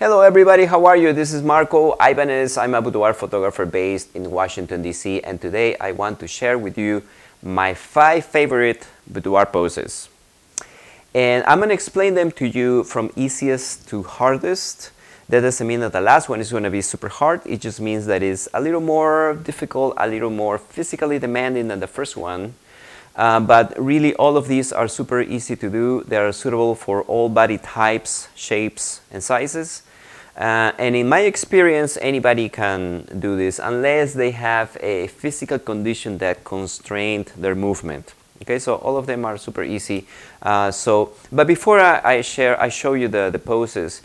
Hello everybody, how are you? This is Marco Ibanez. I'm a boudoir photographer based in Washington DC, and today I want to share with you my 5 favorite boudoir poses. And I'm going to explain them to you from easiest to hardest. That doesn't mean that the last one is going to be super hard. It just means that it's a little more difficult, a little more physically demanding than the first one. But really all of these are super easy to do. They are suitable for all body types, shapes, and sizes. And in my experience, anybody can do this unless they have a physical condition that constrained their movement. Okay, so all of them are super easy. But before I show you the poses,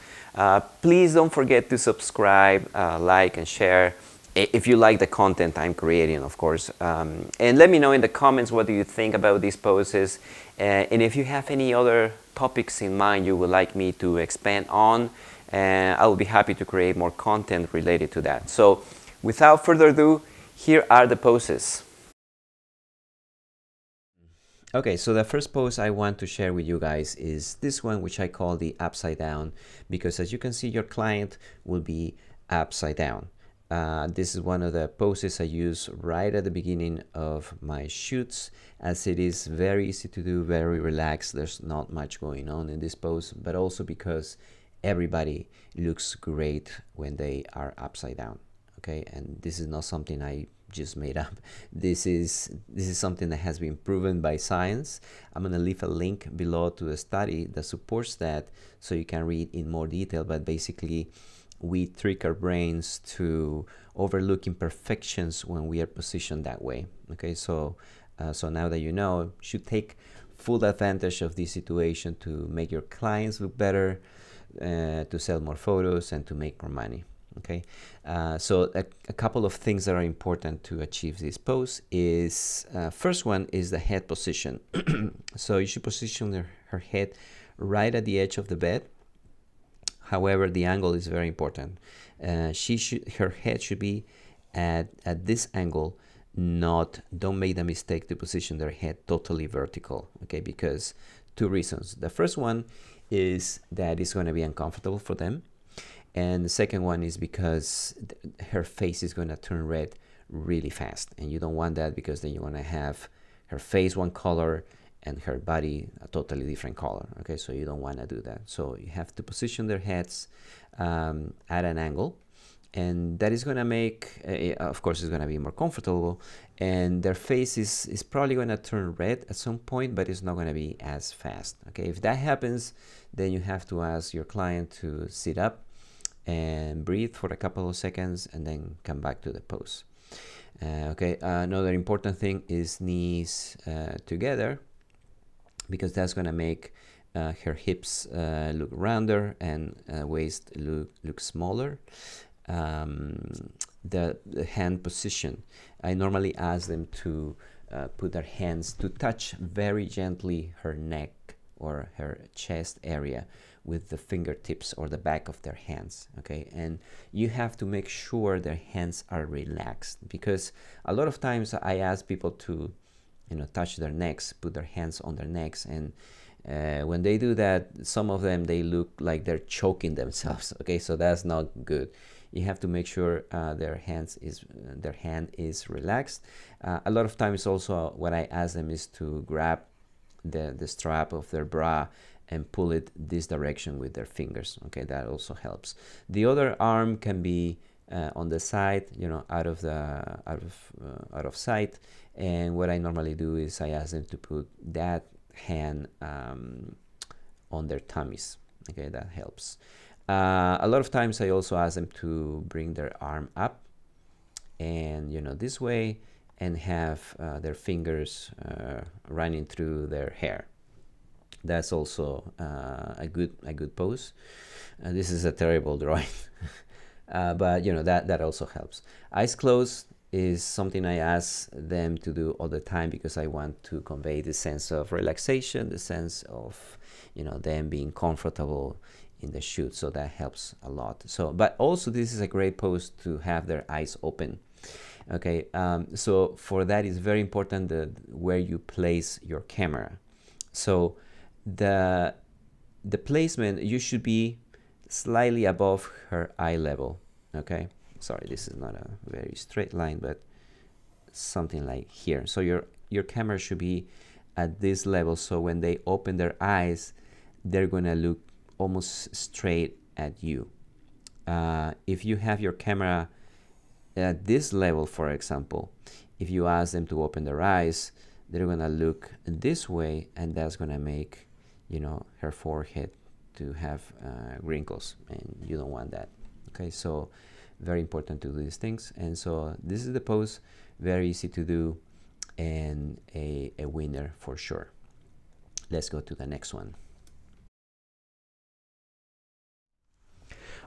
please don't forget to subscribe, like, and share if you like the content I'm creating, of course. And let me know in the comments what do you think about these poses, and if you have any other topics in mind you would like me to expand on, I will be happy to create more content related to that. So without further ado, here are the poses. Okay, so the first pose I want to share with you guys is this one, which I call the upside down, because as you can see, your client will be upside down. This is one of the poses I use right at the beginning of my shoots, as it is very easy to do, very relaxed. There's not much going on in this pose, but also because everybody looks great when they are upside down. Okay, and this is not something I just made up. This is something that has been proven by science. I'm going to leave a link below to a study that supports that, so you can read in more detail. But basically, we trick our brains to overlook imperfections when we are positioned that way. Okay, so now that you know, you should take full advantage of this situation to make your clients look better, to sell more photos, and to make more money. Okay, so a couple of things that are important to achieve this pose is, first one is the head position. So you should position her head right at the edge of the bed. However, the angle is very important. Her head should be at this angle. Don't make the mistake to position their head totally vertical. Okay, because two reasons. The first one is that it's going to be uncomfortable for them, and the second one is because her face is going to turn red really fast, and you don't want that, because then you want to have her face one color and her body a totally different color. Okay, so you don't want to do that. So you have to position their heads at an angle, and that is going to make, of course, it's going to be more comfortable, and their face is probably going to turn red at some point, but it's not going to be as fast. Okay, if that happens, then you have to ask your client to sit up and breathe for a couple of seconds, and then come back to the pose. Okay, another important thing is knees together, because that's going to make her hips look rounder and waist look smaller. The hand position, I normally ask them to put their hands to touch very gently her neck or her chest area with the fingertips or the back of their hands. Okay, and you have to make sure their hands are relaxed, because a lot of times I ask people to, you know, touch their necks, put their hands on their necks, and when they do that, some of them, they look like they're choking themselves. Okay, so that's not good. You have to make sure their hand is relaxed. A lot of times also what I ask them is to grab the strap of their bra and pull it this direction with their fingers. Okay, that also helps. The other arm can be on the side, you know, out of sight. And what I normally do is I ask them to put that hand on their tummies. Okay, that helps. A lot of times I also ask them to bring their arm up, and, you know, this way, and have their fingers running through their hair. That's also a good pose. This is a terrible drawing, but you know, that also helps. Eyes closed is something I ask them to do all the time, because I want to convey the sense of relaxation, the sense of, you know, them being comfortable in the shoot. So that helps a lot. So, but also this is a great pose to have their eyes open. Okay, so for that it's very important where you place your camera. So the placement, you should be slightly above her eye level. Okay, sorry, this is not a very straight line, but something like here. So your camera should be at this level, so when they open their eyes, they're gonna look almost straight at you. If you have your camera at this level, for example, if you ask them to open their eyes, they're gonna look this way, and that's gonna make, you know, her forehead to have wrinkles, and you don't want that. Okay, so very important to do these things. And so this is the pose, very easy to do, and a winner for sure. Let's go to the next one.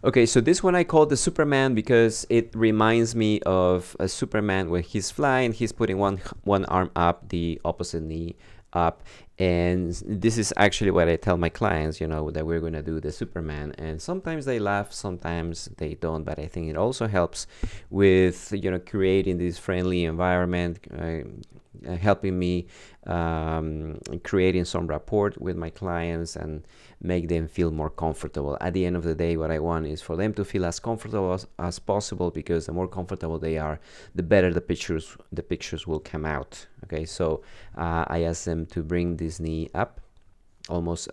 Okay, so this one I call the Superman because it reminds me of a Superman when he's flying. He's putting one arm up, the opposite knee up, and this is actually what I tell my clients, you know, that we're going to do the Superman, and sometimes they laugh, sometimes they don't, but I think it also helps with, you know, creating this friendly environment, helping me creating some rapport with my clients and make them feel more comfortable. At the end of the day, what I want is for them to feel as comfortable as possible, because the more comfortable they are, the better the pictures will come out. Okay, so I ask them to bring this knee up almost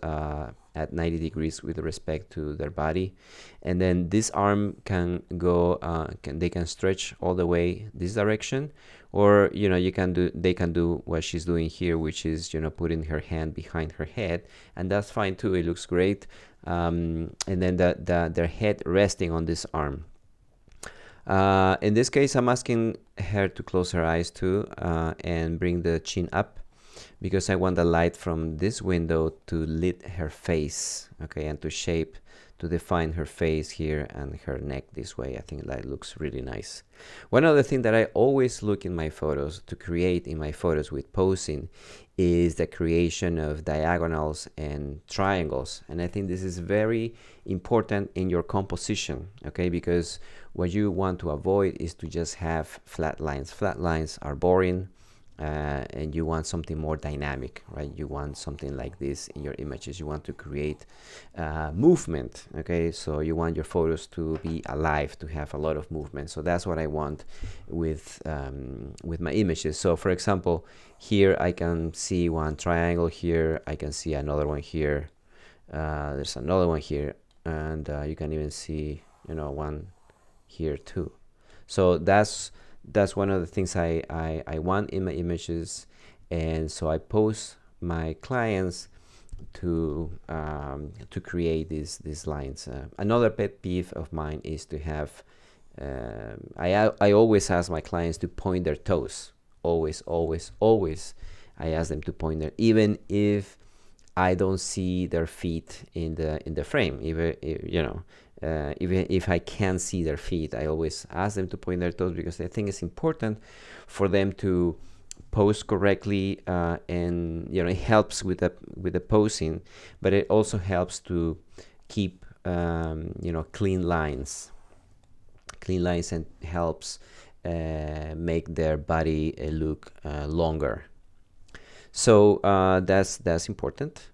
at 90 degrees with respect to their body, and then this arm can go they can stretch all the way this direction, or, you know, they can do what she's doing here, which is, you know, putting her hand behind her head, and that's fine too, it looks great. And then their head resting on this arm. In this case, I'm asking her to close her eyes too, and bring the chin up, because I want the light from this window to lit her face, okay, and to shape, to define her face here and her neck this way. I think that looks really nice. One other thing that I always look in my photos to create in my photos with posing is the creation of diagonals and triangles, and I think this is very important in your composition, okay, because what you want to avoid is to just have flat lines. Flat lines are boring. And you want something more dynamic, right? You want something like this in your images. You want to create movement, okay? So you want your photos to be alive, to have a lot of movement. So that's what I want with my images. So for example, here I can see one triangle here. I can see another one here. There's another one here. And you can even see, you know, one here too. So that's one of the things I want in my images, and so I pose my clients to create these lines. Another pet peeve of mine is to have I always ask my clients to point their toes. Always I ask them to point their, even if I don't see their feet in the frame, even, you know, even if I can't see their feet, I always ask them to point their toes, because I think it's important for them to pose correctly, and, you know, it helps with the posing, but it also helps to keep you know, clean lines, and helps make their body look longer. So that's important.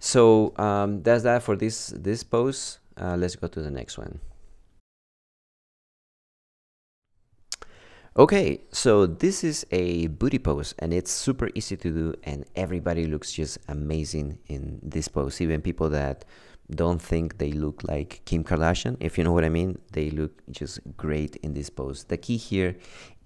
So that's that for this pose. Let's go to the next one. Okay, so this is a booty pose, and it's super easy to do, and everybody looks just amazing in this pose. Even people that don't think they look like Kim Kardashian, if you know what I mean, they look just great in this pose. The key here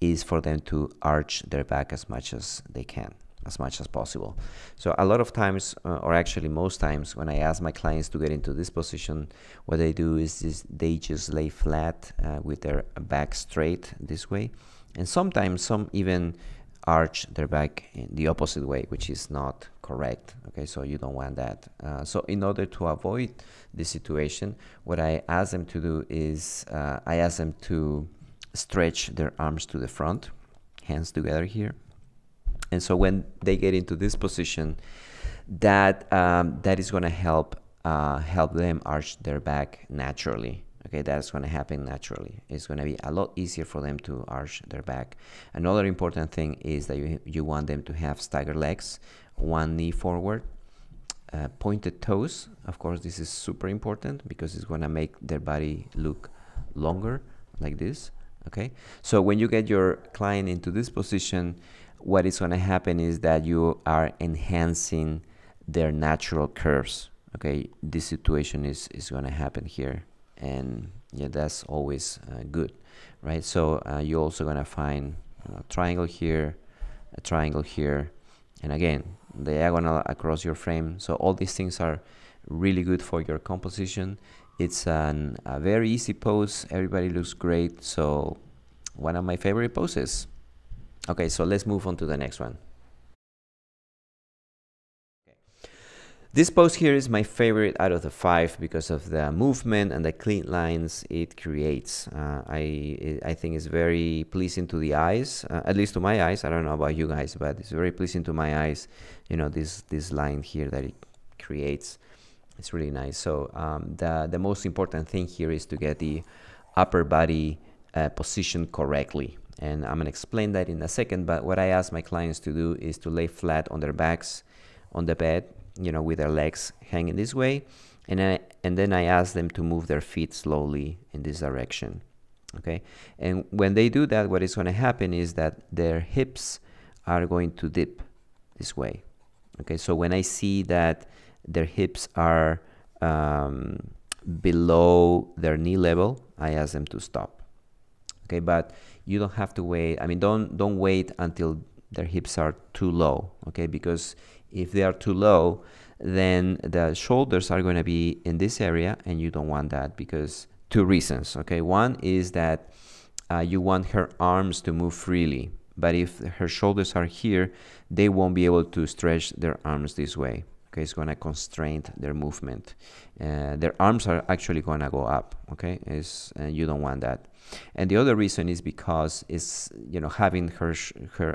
is for them to arch their back as much as they can, as much as possible. So a lot of times, or actually most times, when I ask my clients to get into this position, what they do is they just lay flat with their back straight this way, and sometimes some even arch their back in the opposite way, which is not correct, okay? So you don't want that. So in order to avoid this situation, what I ask them to do is I ask them to stretch their arms to the front, hands together here. And so when they get into this position, that is going to help them arch their back naturally. Okay, that's going to happen naturally. It's going to be a lot easier for them to arch their back. Another important thing is that you want them to have staggered legs, one knee forward, pointed toes. Of course, this is super important because it's gonna make their body look longer, like this. Okay, so when you get your client into this position, what is gonna happen is that you are enhancing their natural curves. Okay, this situation is gonna happen here, and yeah, that's always good, right? So you're also gonna find a triangle here, a triangle here, and again, diagonal across your frame. So all these things are really good for your composition. It's a very easy pose. Everybody looks great. So one of my favorite poses. Okay, so let's move on to the next one. This pose here is my favorite out of the 5 because of the movement and the clean lines it creates. I think it's very pleasing to the eyes, at least to my eyes. I don't know about you guys, but it's very pleasing to my eyes. You know, this line here that it creates, it's really nice. So the most important thing here is to get the upper body positioned correctly. And I'm gonna explain that in a second, but what I ask my clients to do is to lay flat on their backs on the bed, you know, with their legs hanging this way, and then I ask them to move their feet slowly in this direction. Okay, and when they do that, what is going to happen is that their hips are going to dip this way. Okay, so when I see that their hips are below their knee level, I ask them to stop. Okay, but you don't have to wait. I mean, don't wait until their hips are too low. Okay, because if they are too low, then the shoulders are going to be in this area, and you don't want that because 2 reasons. Okay, one is that you want her arms to move freely, but if her shoulders are here, they won't be able to stretch their arms this way. Okay, it's going to constrain their movement. Their arms are actually going to go up. Okay, and you don't want that. And the other reason is because it's, you know, having her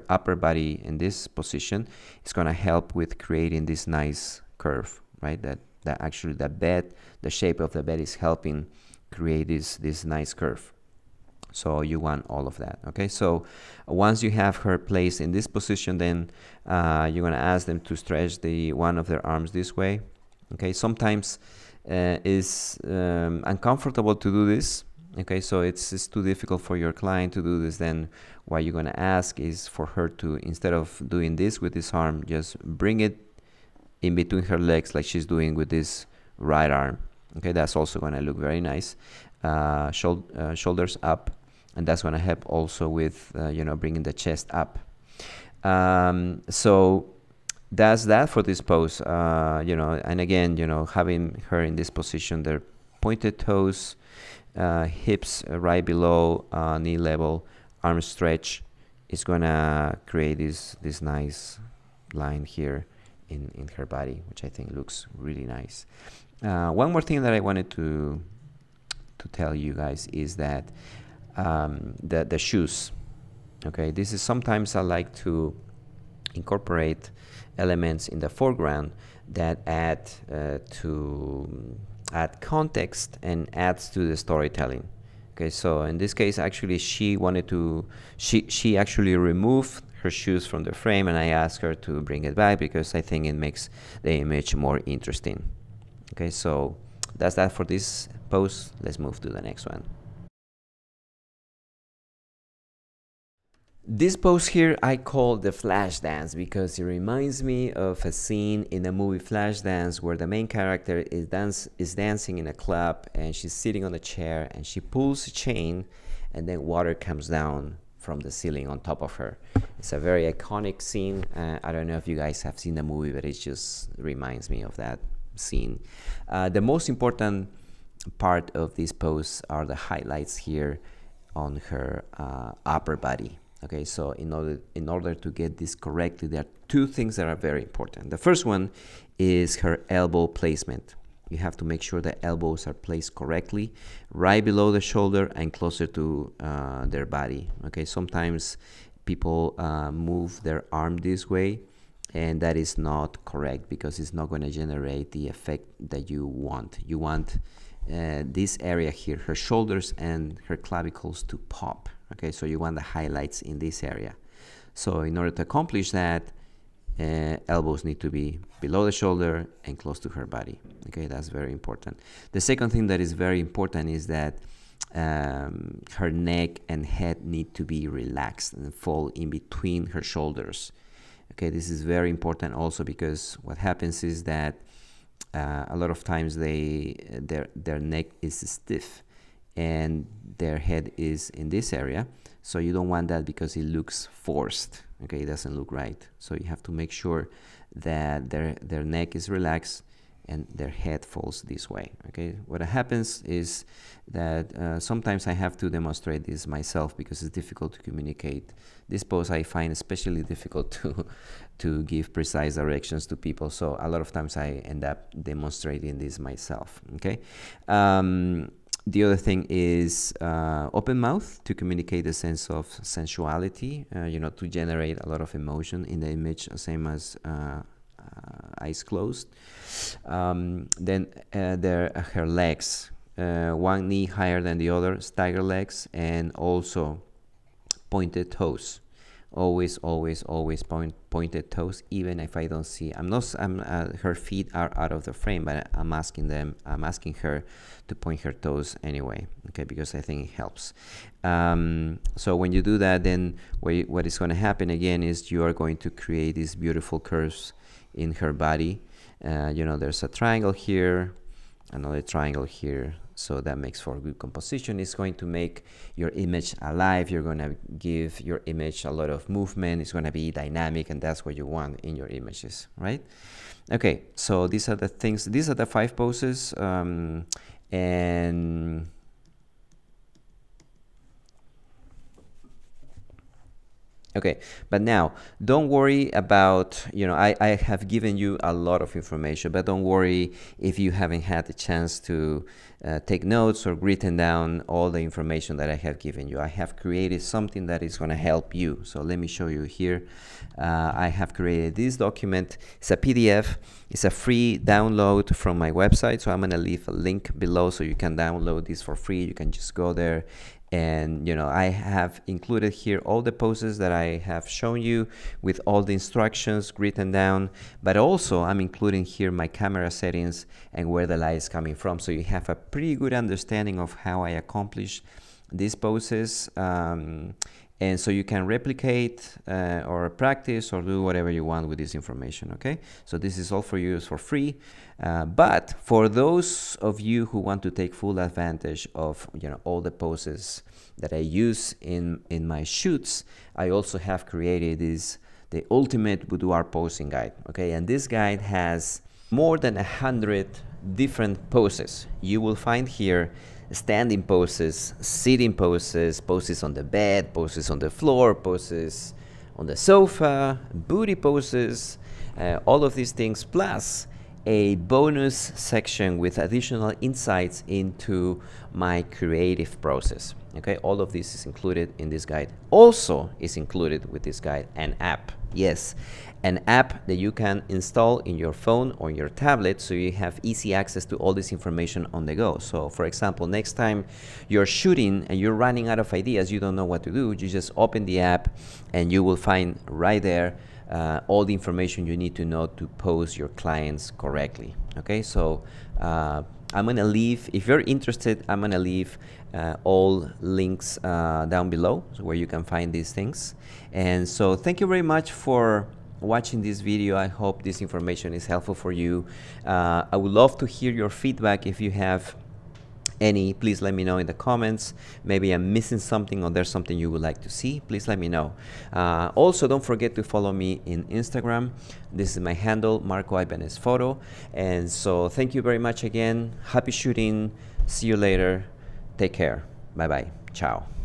upper body in this position is going to help with creating this nice curve, right? That actually the shape of the bed is helping create this nice curve. So you want all of that. Okay, so once you have her placed in this position, then you're going to ask them to stretch the one of their arms this way. Okay, sometimes it's uncomfortable to do this. Okay, so it's too difficult for your client to do this. Then what you're going to ask is for her to, instead of doing this with this arm, just bring it in between her legs like she's doing with this right arm. Okay, that's also going to look very nice. Shoulders up, and that's going to help also with, you know, bringing the chest up. So that's that for this pose, you know, and again, you know, having her in this position, their pointed toes, hips right below knee level, arm stretch, is gonna create this nice line here in her body, which I think looks really nice. One more thing that I wanted to tell you guys is that the shoes. Okay, this is sometimes I like to incorporate elements in the foreground that add add context and adds to the storytelling. Okay, so in this case, actually, she actually removed her shoes from the frame, and I asked her to bring it back because I think it makes the image more interesting. Okay, so that's that for this pose. Let's move to the next one. This pose here I call the Flash Dance because it reminds me of a scene in the movie Flash Dance where the main character is dancing in a club, and she's sitting on a chair, and she pulls a chain, and then water comes down from the ceiling on top of her. It's a very iconic scene. I don't know if you guys have seen the movie, but it just reminds me of that scene. The most important part of this pose are the highlights here on her upper body. Okay, so in order to get this correctly, there are 2 things that are very important. The first one is her elbow placement. You have to make sure the elbows are placed correctly, right below the shoulder and closer to their body. Okay, sometimes people move their arm this way, and that is not correct because it's not going to generate the effect that you want. You want this area here, her shoulders and her clavicles, to pop. Okay, so you want the highlights in this area. So in order to accomplish that, Elbows need to be below the shoulder and close to her body. Okay, that's very important. The second thing that is very important is that her neck and head need to be relaxed and fall in between her shoulders. Okay, this is very important also because what happens is that a lot of times their neck is stiff and their head is in this area. So you don't want that because it looks forced. Okay, it doesn't look right. So you have to make sure that their neck is relaxed and their head falls this way. Okay, what happens is that sometimes I have to demonstrate this myself because it's difficult to communicate. This pose I find especially difficult to give precise directions to people. So a lot of times I end up demonstrating this myself. Okay. The other thing is open mouth to communicate a sense of sensuality, you know, to generate a lot of emotion in the image, same as eyes closed. Then her legs, one knee higher than the other, stagger legs, and also pointed toes. Always, always, always pointed toes, even if I don't see. Her feet are out of the frame, but I'm asking her to point her toes anyway, okay, because I think it helps. So when you do that, then what is going to happen again is you are going to create these beautiful curves in her body. You know, there's a triangle here, another triangle here. So that makes for good composition. It's going to make your image alive. You're going to give your image a lot of movement. It's going to be dynamic, and that's what you want in your images, right? Okay, so these are the things. These are the 5 poses, and okay, but now don't worry about, you know, I have given you a lot of information, but don't worry if you haven't had the chance to take notes or written down all the information that I have given you. I have created something that is going to help you. So let me show you here. I have created this document. It's a PDF. It's a free download from my website. So I'm going to leave a link below so you can download this for free. You can just go there. And, you know, I have included here all the poses that I have shown you with all the instructions written down, but also I'm including here my camera settings and where the light is coming from. So you have a pretty good understanding of how I accomplish these poses. And so you can replicate or practice or do whatever you want with this information, okay? So this is all for you, it's for free. But for those of you who want to take full advantage of, you know, all the poses that I use in my shoots, I also have created the ultimate boudoir posing guide, okay? And this guide has more than 100 different poses. You will find here standing poses, sitting poses, poses on the bed, poses on the floor, poses on the sofa, booty poses, all of these things, plus a bonus section with additional insights into my creative process. Okay, all of this is included in this guide. Also is included with this guide an app. Yes, an app that you can install in your phone or your tablet so you have easy access to all this information on the go. So for example, next time you're shooting and you're running out of ideas, you don't know what to do, you just open the app and you will find right there all the information you need to know to pose your clients correctly. Okay, so I'm gonna leave, if you're interested, I'm gonna leave all links down below where you can find these things. And so thank you very much for watching this video. I hope this information is helpful for you. I would love to hear your feedback. If you have any, please let me know in the comments. Maybe I'm missing something or there's something you would like to see. Please let me know. Also, don't forget to follow me in Instagram. This is my handle, Marco Ibanez Photo. And so thank you very much again. Happy shooting. See you later. Take care. Bye-bye. Ciao.